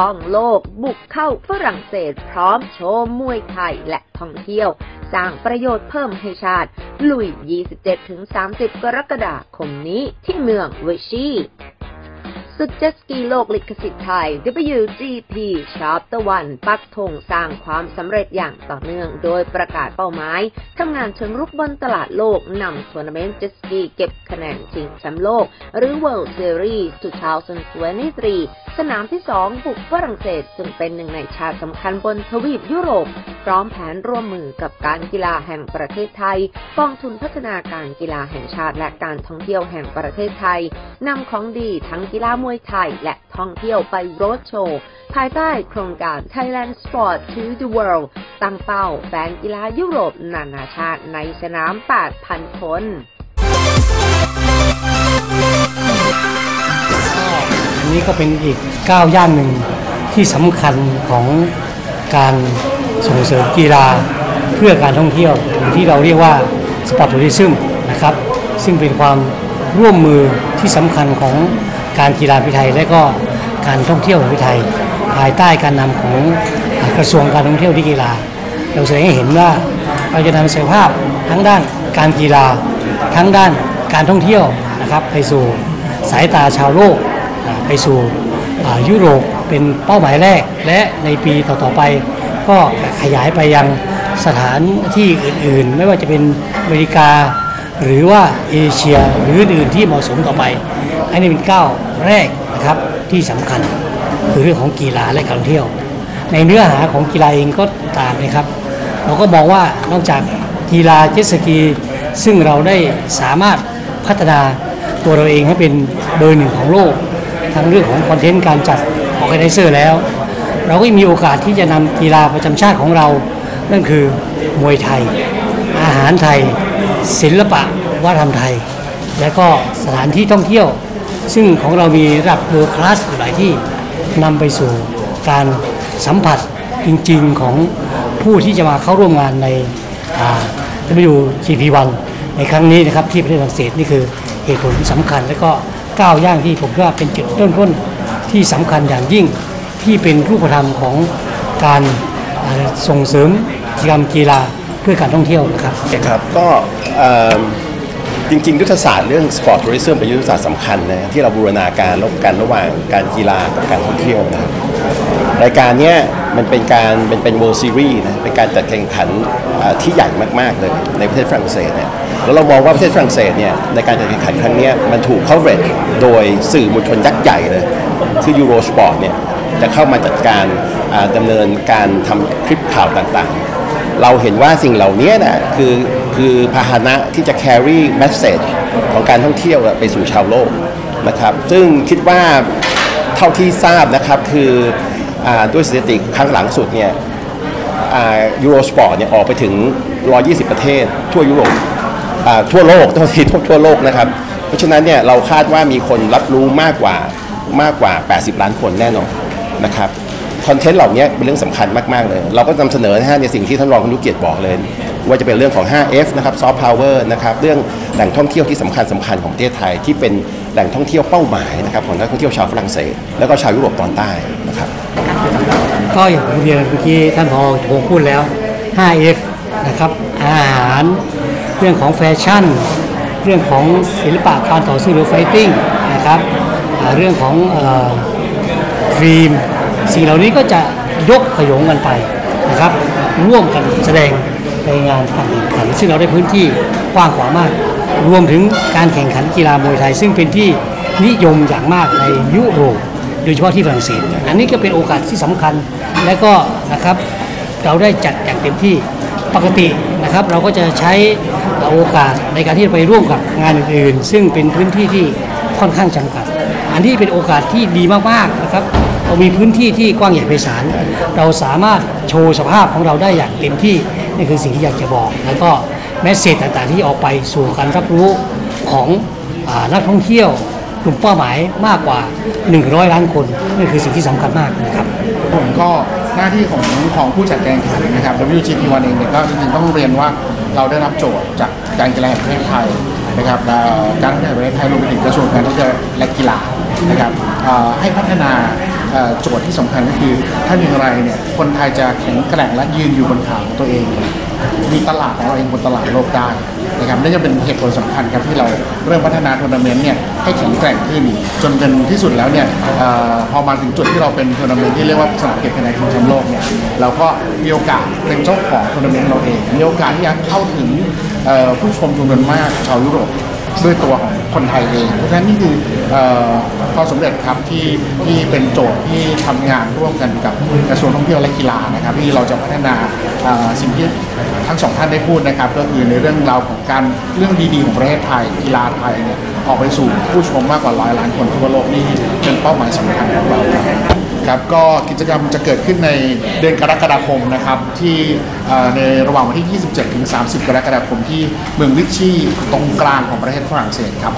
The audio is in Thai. ต้องโลกบุกเข้าฝรั่งเศสพร้อมโชว์มวยไทยและท่องเที่ยวสร้างประโยชน์เพิ่มให้ชาติลุย 27-30 กรกฎาคมนี้ที่เมืองเวชีศึกเจ็ตสกีโลกลิขสิทธิ์ไทย WGP ชาร์ปตะวันปักธงสร้างความสำเร็จอย่างต่อเนื่องโดยประกาศเป้าหมายทำงานเชิงรุกบนตลาดโลกนำทัวร์นาเมนต์เจ็ตสกีเก็บคะแนนชิงแชมป์โลกหรือ World Series 2023 สนามที่ 2 บุกฝรั่งเศสซึ่งเป็นหนึ่งในชาติสำคัญบนทวีปยุโรปพร้อมแผนร่วมมือกับการกีฬาแห่งประเทศไทยกองทุนพัฒนาการกีฬาแห่งชาติและการท่องเที่ยวแห่งประเทศไทยนำของดีทั้งกีฬามวยไทยและท่องเที่ยวไปโรดโชว์ภายใต้โครงการ Thailand Sports to the World ตั้งเป้าแฟนกีฬายุโรปนานาชาติในสนาม 8,000 คนอันนี้ก็เป็นอีกก้าวย่างหนึ่งที่สำคัญของการส่งเสริมกีฬาเพื่อการท่องเที่ยวที่เราเรียกว่า Sport Tourism นะครับซึ่งเป็นความร่วมมือที่สำคัญของการกีฬาพิไทยและก็การท่องเที่ยวพิไทยภายใต้การนำของกระทรวงการท่องเที่ยวและกีฬาเราแสดงให้เห็นว่าเราจะนำศักยภาพทั้งด้านการกีฬาทั้งด้านการท่องเที่ยวนะครับไปสู่สายตาชาวโลกไปสู่ยุโรปเป็นเป้าหมายแรกและในปีต่อๆไปก็ขยายไปยังสถานที่อื่นๆไม่ว่าจะเป็นอเมริกาหรือว่าเอเชียหรืออื่นที่เหมาะสมต่อไปอันนี้เป็นก้าวแรกนะครับที่สำคัญคือเรื่องของกีฬาและการท่องเที่ยวในเนื้อหาของกีฬาเองก็ตามนะครับเราก็มองว่านอกจากกีฬาเจ็ตสกีซึ่งเราได้สามารถพัฒนาตัวเราเองให้เป็นเบอร์หนึ่งของโลกทั้งเรื่องของคอนเทนต์การจัดออร์แกไนเซอร์แล้วเราก็มีโอกาสที่จะนำกีฬาประจำชาติของเรานั่นคือมวยไทยอาหารไทยศิลปะวัฒนธรรมไทยและก็สถานที่ท่องเที่ยวซึ่งของเรามีระดับเวอร์คลาสหลายที่นำไปสู่การสัมผัสจริงๆของผู้ที่จะมาเข้าร่วมงานใน WGP1 ในครั้งนี้นะครับที่ประเทศฝรั่งเศสนี่คือเหตุผลสำคัญและก็ก้าวย่างที่ผมว่าเป็นจุดเริ่มต้นที่สำคัญอย่างยิ่งที่เป็นรูปธรรมของการส่งเสริมกิจกรรมกีฬาเพื่อการท่องเที่ยวนะครับครับก็จริงๆยุทธศาสตร์เรื่อง Sport Tourism เป็นยุทธศาสตร์สำคัญนะที่เราบูรณาการร่วมกันระหว่างการกีฬากับการท่องเที่ยวนะครับรายการนี้มันเป็นการเป็น World Series นะเป็นการจัดแข่งขันที่ใหญ่มากๆเลยในประเทศฝรั่งเศสเนี่ยแล้วเรามองว่าประเทศฝรั่งเศสเนี่ยในการจัดแข่งขันครั้งนี้มันถูก coverage โดยสื่อมวลชนยักษ์ใหญ่เลยคือ Eurosport เนี่ยจะเข้ามาจัดการดำเนินการทำคลิปข่าวต่างๆเราเห็นว่าสิ่งเหล่านี้นะคือพาหนะที่จะ carry message ของการท่องเที่ยวไปสู่ชาวโลกนะครับซึ่งคิดว่าเท่าที่ทราบนะครับคือด้วยสถิติครั้งหลังสุดเนี่ยEurosport เนี่ยออกไปถึง120ประเทศทั่วยุโรปทั่วโลกทั่วโลกนะครับเพราะฉะนั้นเนี่ยเราคาดว่ามีคนรับรู้มากกว่า80ล้านคนแน่นอนนะครับคอนเทนต์เหล่านี้เป็นเรื่องสำคัญมากๆเลยเราก็นำเสนอนะฮะในสิ่งที่ท่านรองคณุเกียรติบอกเลยว่าจะเป็นเรื่องของ 5F นะครับ Soft Power นะครับเรื่องแหล่งท่องเที่ยวที่สำคัญของประเทศไทยที่เป็นแหล่งท่องเที่ยวเป้าหมายนะครับของนักท่องเที่ยวชาวฝรั่งเศสแล้วก็ชาวยุโรปตอนใต้นะครับก็อย่างที่เรียนเมื่อกี้ท่านพอโทรพูดแล้ว 5F นะครับอาหารเรื่องของแฟชั่นเรื่องของศิลปะการต่อสู้หรือ Fighting นะครับเรื่องของครีมสิ่งเหล่านี้ก็จะยกขยงกันไปนะครับร่วมกันแสดงในงานการแข่งขันซึ่งเราได้พื้นที่กว้างขวางมากรวมถึงการแข่งขันกีฬามวยไทยซึ่งเป็นที่นิยมอย่างมากในยุโรปโดยเฉพาะที่ฝรั่งเศสอันนี้ก็เป็นโอกาสที่สำคัญและก็นะครับเราได้จัดอย่างเต็มที่ปกตินะครับเราก็จะใช้โอกาสในการที่จะไปร่วมกับงานอื่นๆซึ่งเป็นพื้นที่ที่ค่อนข้างจำกัดอันนี้เป็นโอกาสที่ดีมากๆนะครับเรามีพื้นที่ที่กว้างใหญ่ไพศาลเราสามารถโชว์สภาพของเราได้อย่างเต็มที่นี่คือสิ่งที่อยากจะบอกแล้วก็แมสเสจต่างๆที่ออกไปสู่การรับรู้ของนักท่องเที่ยวกลุ่มเป้าหมายมากกว่า100ล้านคนนี่คือสิ่งที่สำคัญมากนะครับผมก็หน้าที่ของผู้จัดการแข่งขันนะครับ WGP1 เองเนี่ยก็จริงๆต้องเรียนว่าเราได้รับโจทย์จากการกีฬาแห่งประเทศไทยนะครับการแข่งขันประเทศไทยรวมถึงกระทรวงการท่องเที่ยวและกีฬานะครับให้พัฒนา โจทย์ที่สำคัญก็คือถ้าอย่างไรเนี่ยคนไทยจะแข็งแกร่งและยืนอยู่บนขาของตัวเองมีตลาดของเราเองบนตลาดโลกได้นะครับนี่จะเป็นเหตุผลสำคัญครับที่เราเริ่มพัฒนาทัวร์นาเมนต์เนี่ยให้แข็งแกร่งขึ้นจนเป็นที่สุดแล้วเนี่ยพอมาถึงจุดที่เราเป็นทัวร์นาเมนต์ที่เรียกว่าสนามเก็บคะแนนชิงแชมป์โลกเนี่ยเราก็มีโอกาสเป็นเจ้าของทัวร์นาเมนต์เราเองมีโอกาสที่จะเข้าถึงผู้ชมจำนวนมากชาวยุโรปด้วยตัวของคนไทยเองเพราะฉะนั้นนี่คือความสำเร็จครับที่เป็นโจทย์ที่ทำงานร่วมกันกับกระทรวงท่องเที่ยวและกีฬานะครับที่เราจะพัฒนาสิ่งที่ทั้งสองท่านได้พูดนะครับก็คือในเรื่องราวของการเรื่องดีๆของประเทศไทยกีฬาไทยเนี่ยออกไปสู่ผู้ชมมากกว่า100 ล้านคนทั่วโลกนี่เป็นเป้าหมายสำคัญของเราครับก็กิจกรรมจะเกิดขึ้นในเดือนกรกฎาคมนะครับที่ในระหว่างวันที่ 27-30 กรกฎาคมที่เมืองวิชชี่ตรงกลางของประเทศฝรั่งเศสครับ